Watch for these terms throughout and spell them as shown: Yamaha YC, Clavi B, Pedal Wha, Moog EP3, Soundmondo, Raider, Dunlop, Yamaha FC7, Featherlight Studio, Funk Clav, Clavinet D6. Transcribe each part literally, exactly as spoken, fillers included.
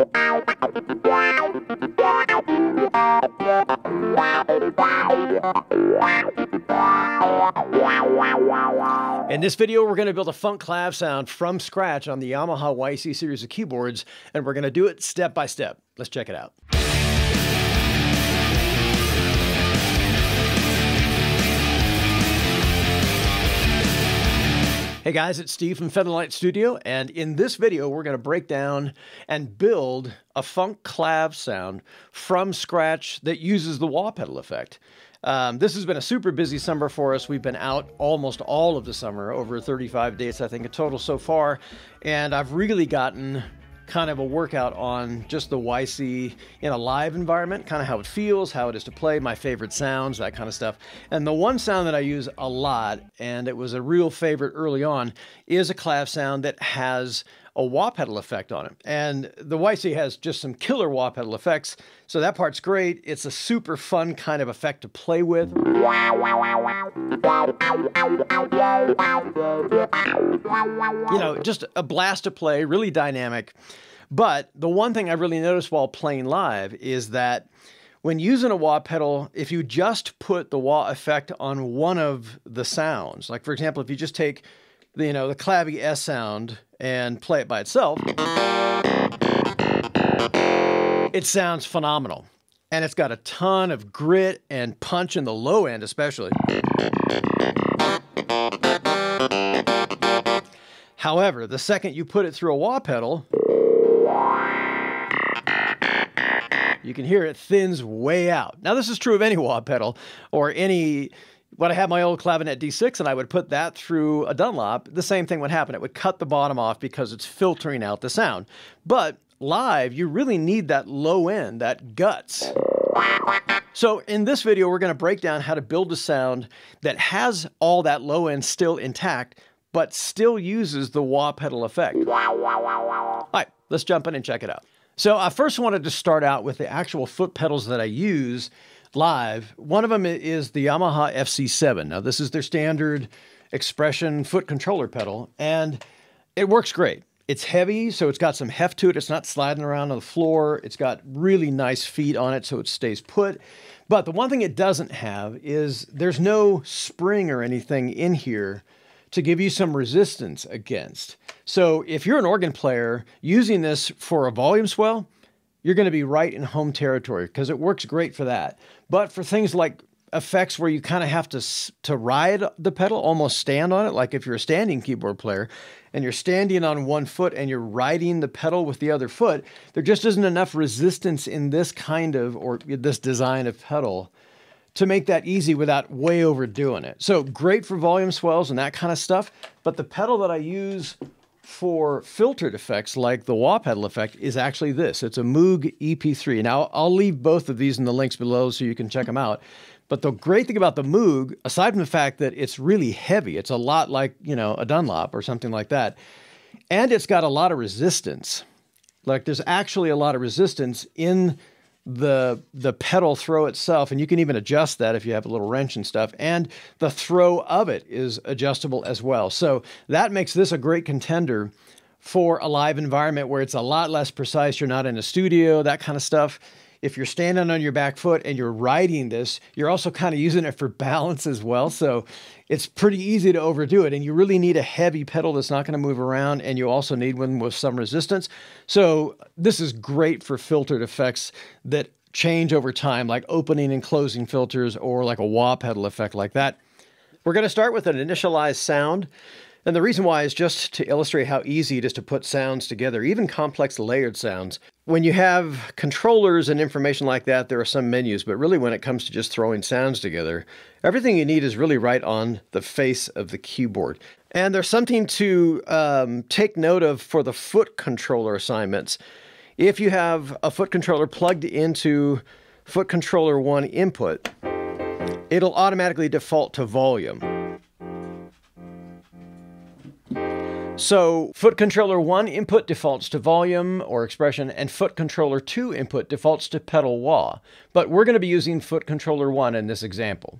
In this video, we're going to build a funk clav sound from scratch on the Yamaha Y C series of keyboards, and we're going to do it step by step. Let's check it out. Hey guys, it's Steve from Featherlight Studio, and in this video we're going to break down and build a funk clav sound from scratch that uses the wah pedal effect. Um, this has been a super busy summer for us. We've been out almost all of the summer, over thirty-five days I think in total so far, and I've really gotten kind of a workout on just the Y C in a live environment, kind of how it feels, how it is to play, my favorite sounds, that kind of stuff. And the one sound that I use a lot, and it was a real favorite early on, is a clav sound that has a wah pedal effect on it. And the Y C has just some killer wah pedal effects, so that part's great. It's a super fun kind of effect to play with. You know, just a blast to play, really dynamic. But the one thing I really noticed while playing live is that when using a wah pedal, if you just put the wah effect on one of the sounds, like for example, if you just take the, you know, the Clavi S sound and play it by itself, it sounds phenomenal. And it's got a ton of grit and punch in the low end especially. However, the second you put it through a wah pedal, you can hear it thins way out. Now this is true of any wah pedal or any... When I had my old Clavinet D six and I would put that through a Dunlop, the same thing would happen. It would cut the bottom off because it's filtering out the sound. But live, you really need that low end, that guts. So in this video, we're going to break down how to build a sound that has all that low end still intact, but still uses the wah pedal effect. All right, let's jump in and check it out. So I first wanted to start out with the actual foot pedals that I use live. One of them is the Yamaha F C seven. Now this is their standard expression foot controller pedal, and it works great. It's heavy, so it's got some heft to it. It's not sliding around on the floor. It's got really nice feet on it, so it stays put. But the one thing it doesn't have is there's no spring or anything in here to give you some resistance against. So if you're an organ player using this for a volume swell, you're going to be right in home territory because it works great for that. But for things like effects where you kind of have to to ride the pedal, almost stand on it, like if you're a standing keyboard player and you're standing on one foot and you're riding the pedal with the other foot, there just isn't enough resistance in this kind of, or this design of pedal to make that easy without way overdoing it. So great for volume swells and that kind of stuff. But the pedal that I use for filtered effects like the wah pedal effect is actually this. It's a Moog E P three. Now I'll leave both of these in the links below so you can check them out. But the great thing about the Moog, aside from the fact that it's really heavy, it's a lot like, you know, a Dunlop or something like that. And it's got a lot of resistance. Like there's actually a lot of resistance in the, the pedal throw itself. And you can even adjust that if you have a little wrench and stuff. And the throw of it is adjustable as well. So that makes this a great contender for a live environment where it's a lot less precise. You're not in a studio, that kind of stuff. If you're standing on your back foot and you're riding this, you're also kind of using it for balance as well. So it's pretty easy to overdo it. And you really need a heavy pedal that's not going to move around. And you also need one with some resistance. So this is great for filtered effects that change over time, like opening and closing filters or like a wah pedal effect like that. We're going to start with an initialized sound. And the reason why is just to illustrate how easy it is to put sounds together, even complex layered sounds. When you have controllers and information like that, there are some menus, but really when it comes to just throwing sounds together, everything you need is really right on the face of the keyboard. And there's something to um, take note of for the foot controller assignments. If you have a foot controller plugged into foot controller one input, it'll automatically default to volume. So foot controller one input defaults to volume or expression, and foot controller two input defaults to pedal wah. But we're going to be using foot controller one in this example.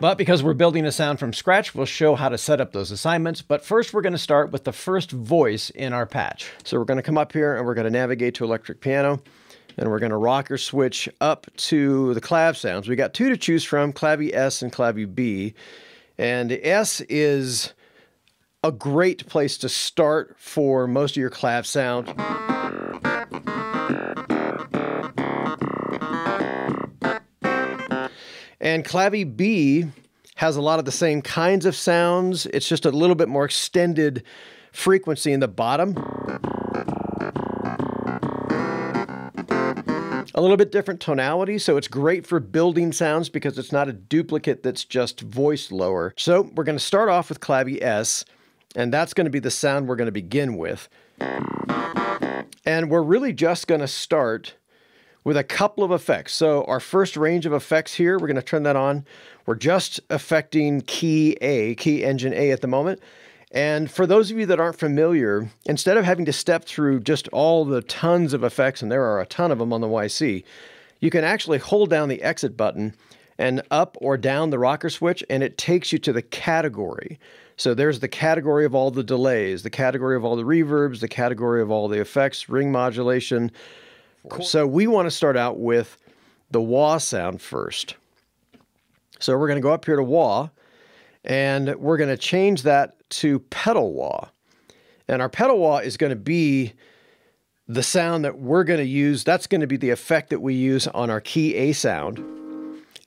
But because we're building a sound from scratch, we'll show how to set up those assignments. But first, we're going to start with the first voice in our patch. So we're going to come up here and we're going to navigate to electric piano. And we're going to rocker switch up to the clav sounds. We got two to choose from, Clavi S and Clavi B. And S is a great place to start for most of your clav sound. And Clavi B has a lot of the same kinds of sounds. It's just a little bit more extended frequency in the bottom. A little bit different tonality, so it's great for building sounds because it's not a duplicate that's just voiced lower. So we're going to start off with Clavi S, and that's going to be the sound we're going to begin with. And we're really just going to start with a couple of effects. So our first range of effects here, we're going to turn that on. We're just affecting key A, key engine A at the moment. And for those of you that aren't familiar, instead of having to step through just all the tons of effects, and there are a ton of them on the Y C, you can actually hold down the exit button and up or down the rocker switch, and it takes you to the category. So there's the category of all the delays, the category of all the reverbs, the category of all the effects, ring modulation. Cool. So we want to start out with the wah sound first. So we're going to go up here to wah, and we're going to change that to pedal wah. And our pedal wah is going to be the sound that we're going to use. That's going to be the effect that we use on our key A sound.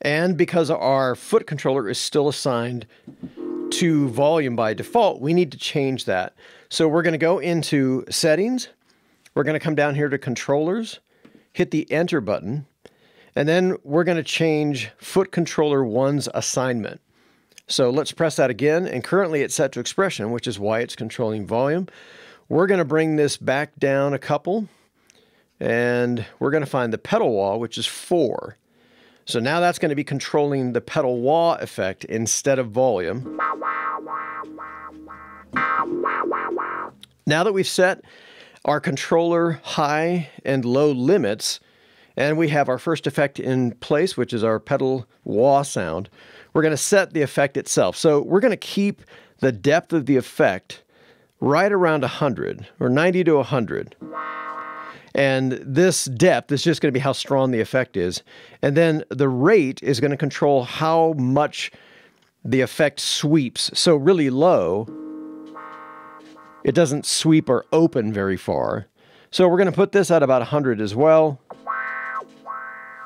And because our foot controller is still assigned to volume by default, we need to change that. So we're going to go into settings. We're going to come down here to controllers, hit the enter button, and then we're going to change foot controller one's assignment. So let's press that again, and currently it's set to expression, which is why it's controlling volume. We're going to bring this back down a couple, and we're going to find the pedal wah, which is four. So now that's going to be controlling the pedal wah effect instead of volume. Now that we've set our controller high and low limits, and we have our first effect in place, which is our pedal wah sound, we're going to set the effect itself. So we're going to keep the depth of the effect right around one hundred, or ninety to one hundred. And this depth is just going to be how strong the effect is. And then the rate is going to control how much the effect sweeps. So really low, it doesn't sweep or open very far. So we're going to put this at about one hundred as well.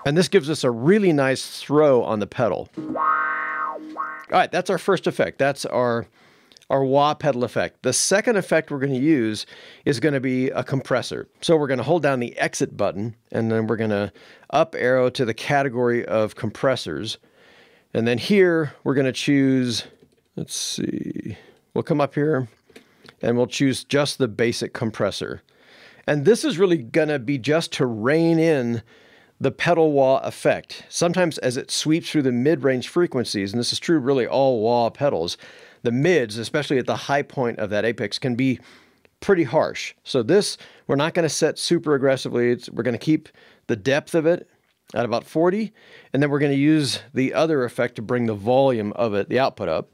And this gives us a really nice throw on the pedal. All right, that's our first effect. That's our, our wah pedal effect. The second effect we're going to use is going to be a compressor. So we're going to hold down the exit button, and then we're going to up arrow to the category of compressors. And then here, we're going to choose, let's see, we'll come up here, and we'll choose just the basic compressor. And this is really going to be just to rein in the pedal wah effect. Sometimes as it sweeps through the mid-range frequencies, and this is true really all wah pedals, the mids, especially at the high point of that apex, can be pretty harsh. So this, we're not going to set super aggressively. It's, we're going to keep the depth of it at about forty, and then we're going to use the other effect to bring the volume of it, the output, up.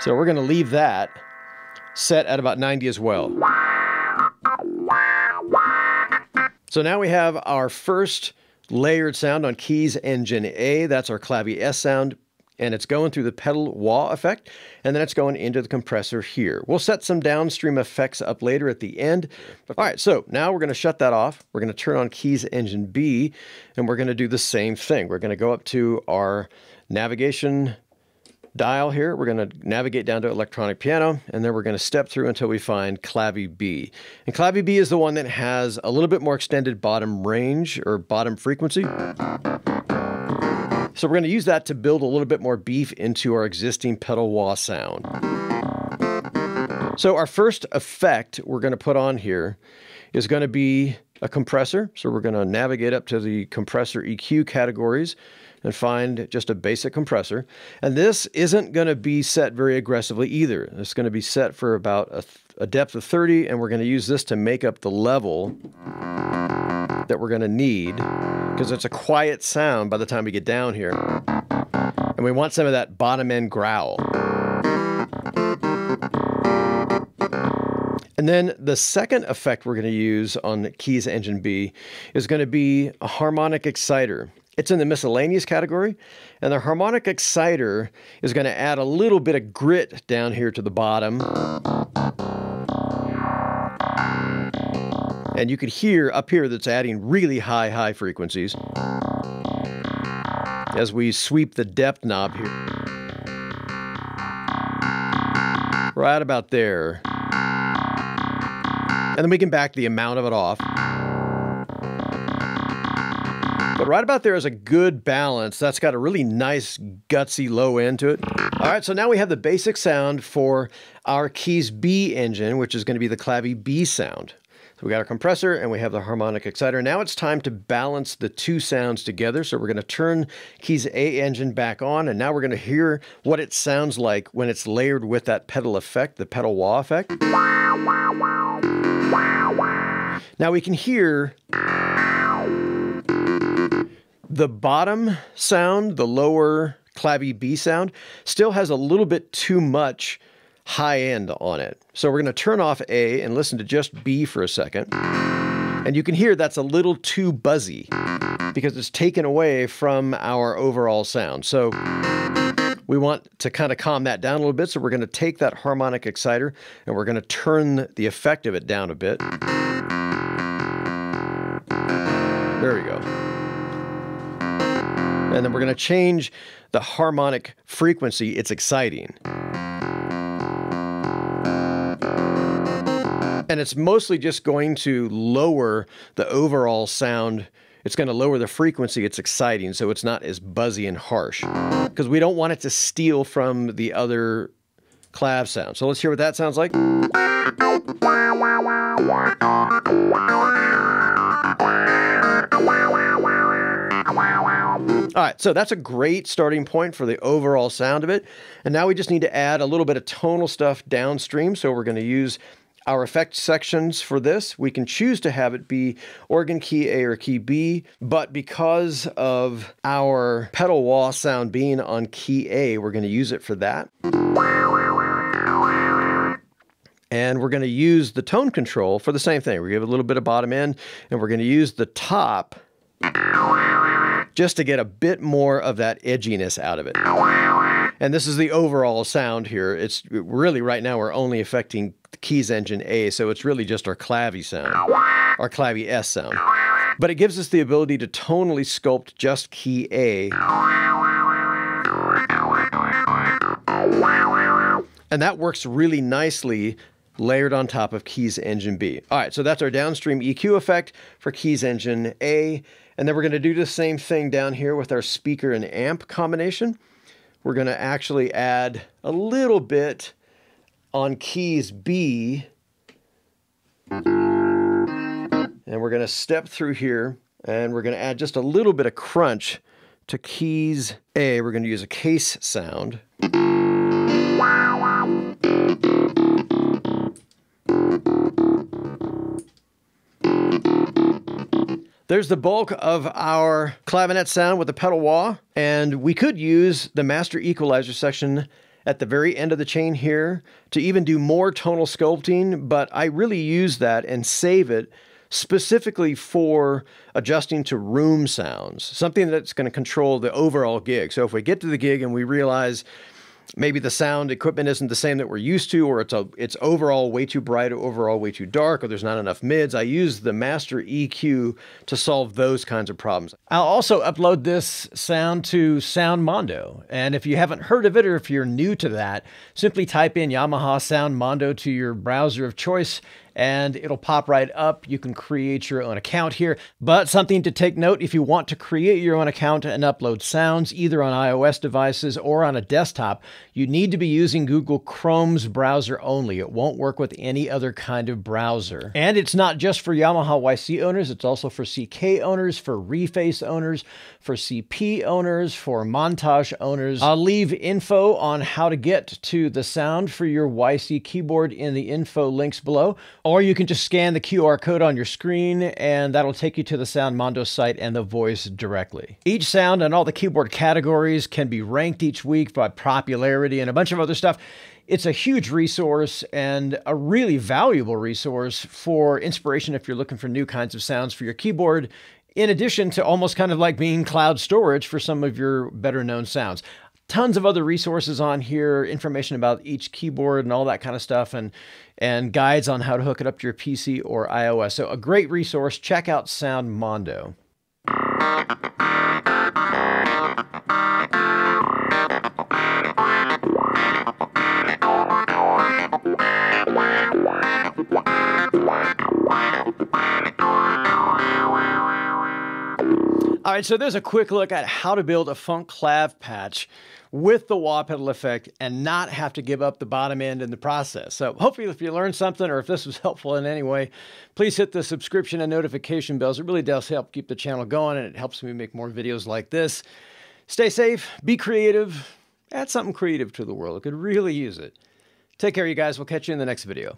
So we're going to leave that set at about ninety as well. So now we have our first layered sound on keys engine A. That's our Clavi S sound, and it's going through the pedal wah effect, and then it's going into the compressor here. We'll set some downstream effects up later at the end. All right, so now we're going to shut that off. We're going to turn on keys engine B, and we're going to do the same thing. We're going to go up to our navigation dial here, we're going to navigate down to electronic piano, and then we're going to step through until we find Clavi B. And Clavi B is the one that has a little bit more extended bottom range, or bottom frequency. So we're going to use that to build a little bit more beef into our existing pedal wah sound. So our first effect we're going to put on here is going to be a compressor. So we're going to navigate up to the compressor E Q categories, and find just a basic compressor. And this isn't going to be set very aggressively either. It's going to be set for about a, a depth of thirty, and we're going to use this to make up the level that we're going to need, because it's a quiet sound by the time we get down here. And we want some of that bottom end growl. And then the second effect we're going to use on Keys Engine B is going to be a harmonic exciter. It's in the miscellaneous category, and the harmonic exciter is going to add a little bit of grit down here to the bottom. And you could hear up here that's adding really high, high frequencies as we sweep the depth knob here. Right about there. And then we can back the amount of it off. But right about there is a good balance. That's got a really nice, gutsy low end to it. All right, so now we have the basic sound for our Keys B engine, which is going to be the Clavi B sound. So we got our compressor and we have the harmonic exciter. Now it's time to balance the two sounds together. So we're going to turn Keys A engine back on, and now we're going to hear what it sounds like when it's layered with that pedal effect, the pedal wah effect. Now we can hear the bottom sound, the lower Clavi B sound, still has a little bit too much high end on it. So we're going to turn off A and listen to just B for a second. And you can hear that's a little too buzzy because it's taken away from our overall sound. So we want to kind of calm that down a little bit. So we're going to take that harmonic exciter and we're going to turn the effect of it down a bit. There we go. And then we're going to change the harmonic frequency. It's exciting. And it's mostly just going to lower the overall sound. It's going to lower the frequency. It's exciting, so it's not as buzzy and harsh, because we don't want it to steal from the other clav sound. So let's hear what that sounds like. All right, so that's a great starting point for the overall sound of it. And now we just need to add a little bit of tonal stuff downstream. So we're going to use our effect sections for this. We can choose to have it be organ key A or key B, but because of our pedal wah sound being on key A, we're going to use it for that. And we're going to use the tone control for the same thing. We're going to give it a little bit of bottom end, and we're going to use the top just to get a bit more of that edginess out of it. And this is the overall sound here. It's really, right now, we're only affecting Keys Engine A, so it's really just our Clavy sound, our Clavi S sound. But it gives us the ability to tonally sculpt just key A. And that works really nicely layered on top of Keys Engine B. All right, so that's our downstream E Q effect for Keys Engine A. And then we're going to do the same thing down here with our speaker and amp combination. We're going to actually add a little bit on Keys B. And we're going to step through here, and we're going to add just a little bit of crunch to Keys A. We're going to use a case sound. There's the bulk of our clavinet sound with the pedal wah, and we could use the master equalizer section at the very end of the chain here to even do more tonal sculpting, but I really use that and save it specifically for adjusting to room sounds, something that's going to control the overall gig. So if we get to the gig and we realize maybe the sound equipment isn't the same that we're used to, or it's, a, it's overall way too bright, or overall way too dark, or there's not enough mids, I use the master E Q to solve those kinds of problems. I'll also upload this sound to Soundmondo. And if you haven't heard of it, or if you're new to that, simply type in Yamaha Soundmondo to your browser of choice, and it'll pop right up. You can create your own account here, but something to take note, if you want to create your own account and upload sounds either on iOS devices or on a desktop, you need to be using Google Chrome's browser only. It won't work with any other kind of browser. And it's not just for Yamaha Y C owners, it's also for C K owners, for Reface owners, for C P owners, for Montage owners. I'll leave info on how to get to the sound for your Y C keyboard in the info links below, or you can just scan the Q R code on your screen and that'll take you to the Soundmondo site and the voice directly. Each sound and all the keyboard categories can be ranked each week by popularity and a bunch of other stuff. It's a huge resource and a really valuable resource for inspiration if you're looking for new kinds of sounds for your keyboard, in addition to almost kind of like being cloud storage for some of your better known sounds. Tons of other resources on here, information about each keyboard and all that kind of stuff, and and guides on how to hook it up to your P C or iOS. So a great resource. Check out Soundmondo. All right, so there's a quick look at how to build a funk clav patch with the wah pedal effect and not have to give up the bottom end in the process. So hopefully if you learned something or if this was helpful in any way, please hit the subscription and notification bells. It really does help keep the channel going and it helps me make more videos like this. Stay safe, be creative, add something creative to the world. It could really use it. Take care, you guys. We'll catch you in the next video.